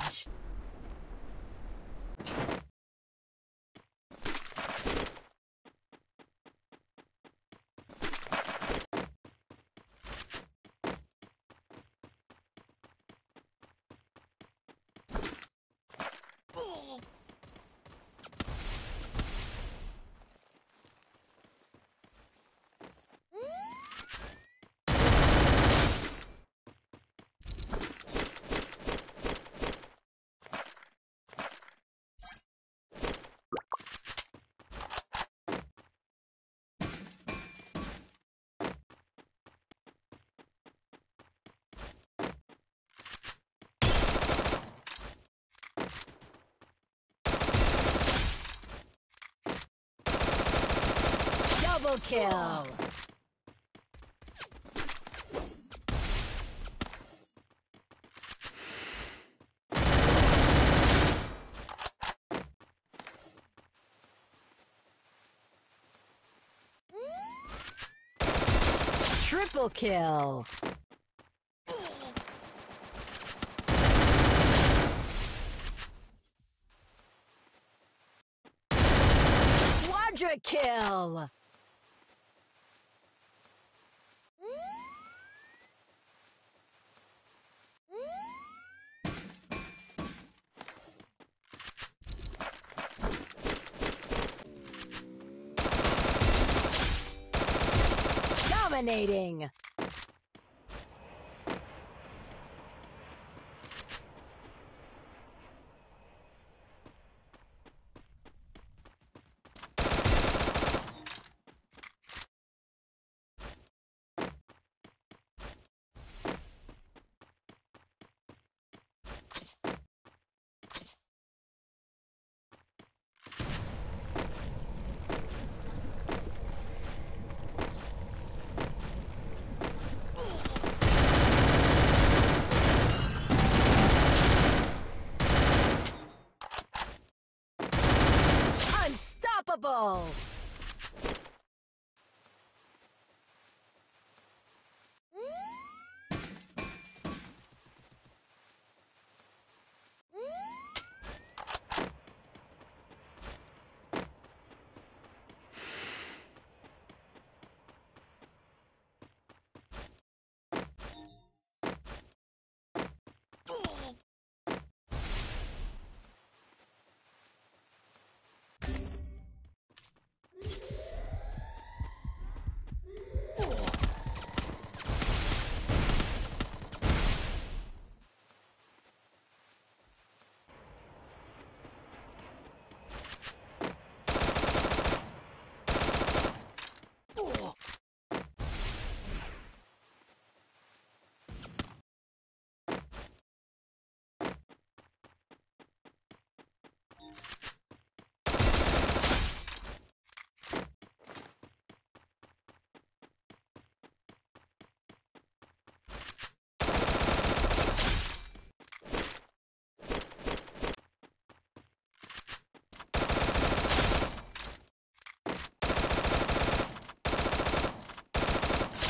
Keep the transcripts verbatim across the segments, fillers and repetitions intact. image. Double kill! Triple kill! Quadra kill! Dominating. Unstoppable!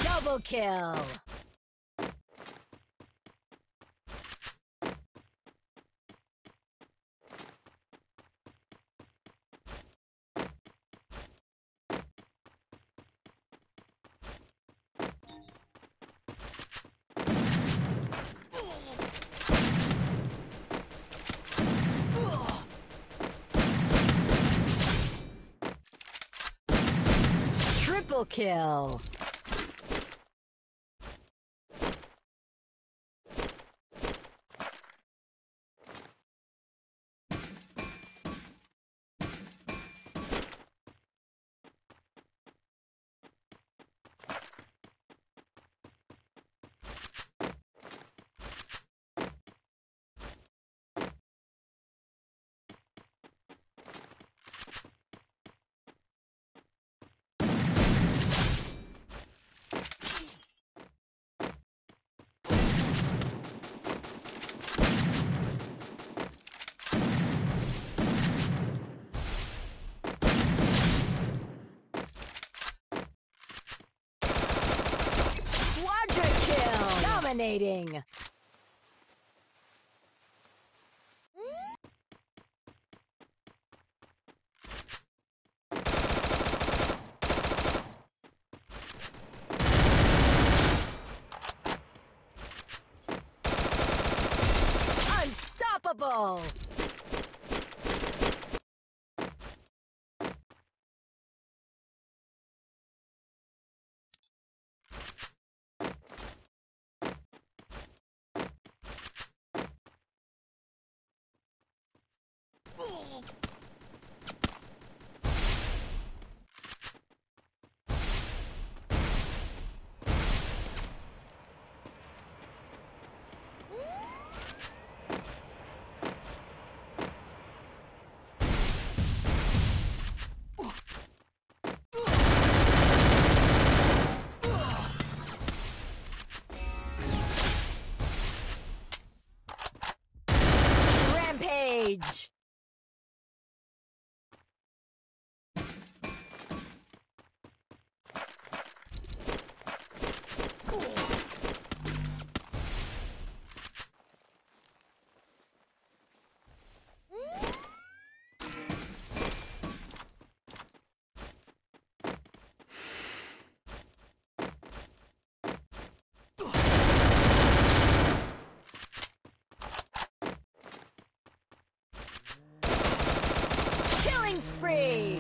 Double kill. Triple kill. Dominating. Whoa! Page. Spree!